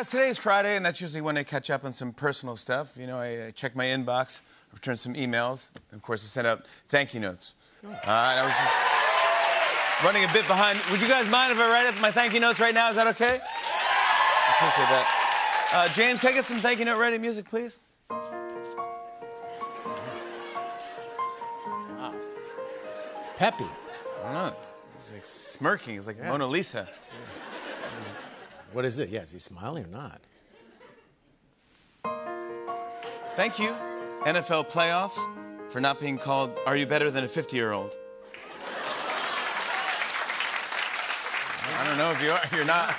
Guys, today is Friday, and that's usually when I catch up on some personal stuff. You know, I check my inbox, return some emails, and of course I sent out thank you notes. And I was just running a bit behind. Would you guys mind if I write out my thank you notes right now? Is that okay? I appreciate that. James, can I get some thank you note ready music, please? Wow. Peppy. I don't know. He's like smirking. He's like Mona Lisa. Yeah. Just, what is it? Yeah, is he smiling or not? Thank you, NFL Playoffs, for not being called Are You Better Than a 50-Year-Old? I don't know if you are. You're not.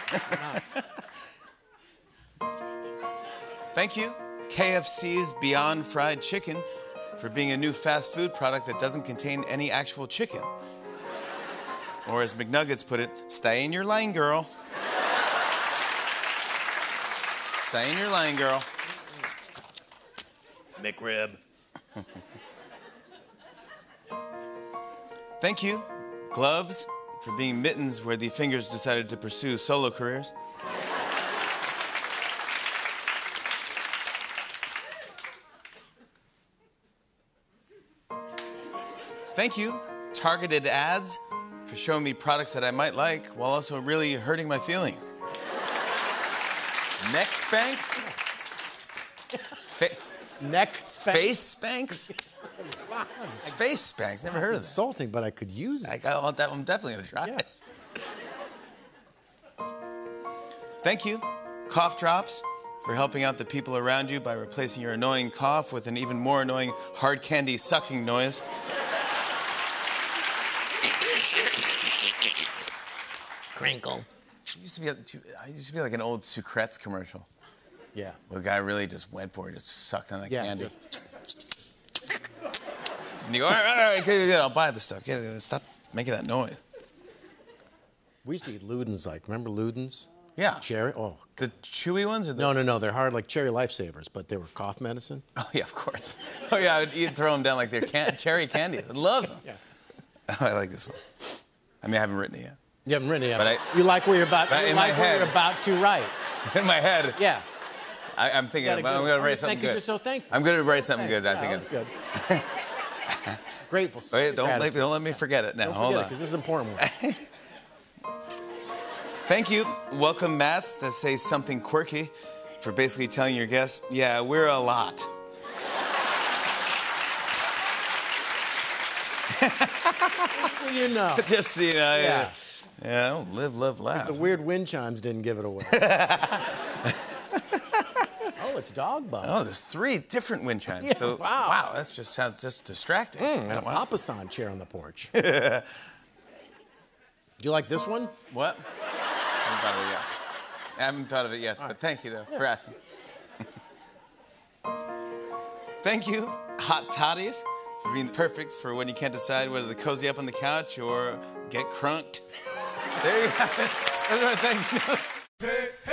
I'm not. Thank you, KFC's Beyond Fried Chicken, for being a new fast food product that doesn't contain any actual chicken. Or as McNuggets put it, stay in your lane, girl. Stay in your lane, girl. McRib. Thank you, gloves, for being mittens where the fingers decided to pursue solo careers. Thank you, targeted ads, for showing me products that I might like while also really hurting my feelings. Neck Spanx? Neck Spanx? Face Spanx? Wow, it's face Spanx, never heard of it. Insulting, but I could use it. I want that one, I'm definitely gonna try it. Thank you, cough drops, for helping out the people around you by replacing your annoying cough with an even more annoying hard candy sucking noise. Crinkle. I used to be like an old Sucrets commercial. Yeah. Where the guy really just went for it, just sucked on that candy. And you go, all right, good, I'll buy this stuff. Stop making that noise. We used to eat Luden's, like, remember Luden's? Yeah. Cherry, the chewy ones? Or the... No, they're hard, like cherry Lifesavers, but they were cough medicine. Oh, yeah, of course. Oh, yeah, I would throw them down like they're cherry candy. I love them. Yeah. Oh, I like this one. I mean, I haven't written it yet. You haven't written it yet. But you like where you're about. You like where you're about to write. In my head. Yeah. I'm thinking. I'm going to write something good. You're so thankful. I'm going to write something good. I think it's good. Grateful. Wait, don't let me forget it now. Don't hold on, because this is an important one. Thank you. Welcome mats that say something quirky, for basically telling your guests, yeah, we're a lot. Just so you know. Just so you know, yeah. Yeah, I don't live, laugh. But the weird wind chimes didn't give it away. Oh, it's dog bones. Oh, there's 3 different wind chimes. Yeah, so, wow, that just sounds just distracting. An Papa San chair on the porch. Do you like this one? What? I haven't thought of it yet, but thank you, though, for asking. Thank you, hot toddies, for being perfect for when you can't decide whether to cozy up on the couch or get crunked. There you have it. That's what I think.